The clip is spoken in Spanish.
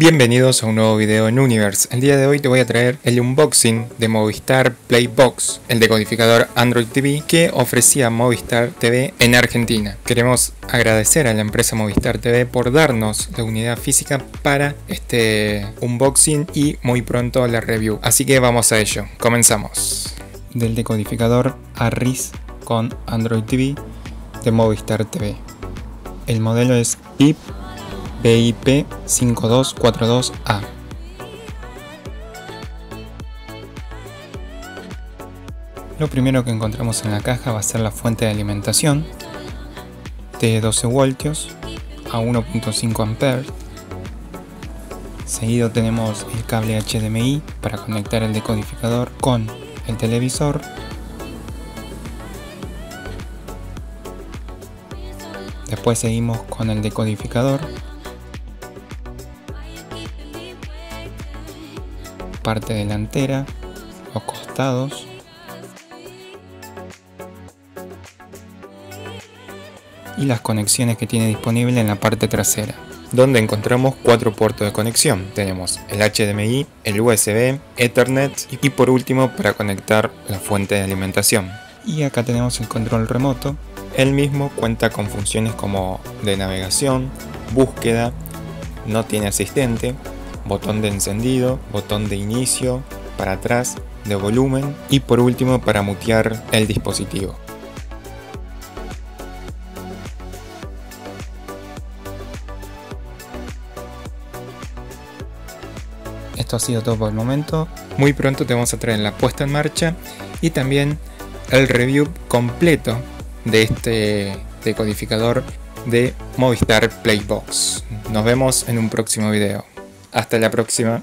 Bienvenidos a un nuevo video en Universe. El día de hoy te voy a traer el unboxing de Movistar Play Box, el decodificador Android TV que ofrecía Movistar TV en Argentina. Queremos agradecer a la empresa Movistar TV por darnos la unidad física para este unboxing y muy pronto la review. Así que vamos a ello, comenzamos. Del decodificador Arris con Android TV de Movistar TV. El modelo es HDMI. IP.BIP5242A. Lo primero que encontramos en la caja va a ser la fuente de alimentación de 12 voltios a 1.5 amperes. Seguido tenemos el cable HDMI para conectar el decodificador con el televisor. Después seguimos con el decodificador, parte delantera, los costados, y las conexiones que tiene disponible en la parte trasera, donde encontramos 4 puertos de conexión. Tenemos el HDMI, el USB, Ethernet y por último para conectar la fuente de alimentación. Y acá tenemos el control remoto. El mismo cuenta con funciones como de navegación, búsqueda, no tiene asistente, botón de encendido, botón de inicio, para atrás, de volumen y por último para mutear el dispositivo. Esto ha sido todo por el momento. Muy pronto te vamos a traer la puesta en marcha y también el review completo de este decodificador de Movistar Play Box. Nos vemos en un próximo video. Hasta la próxima.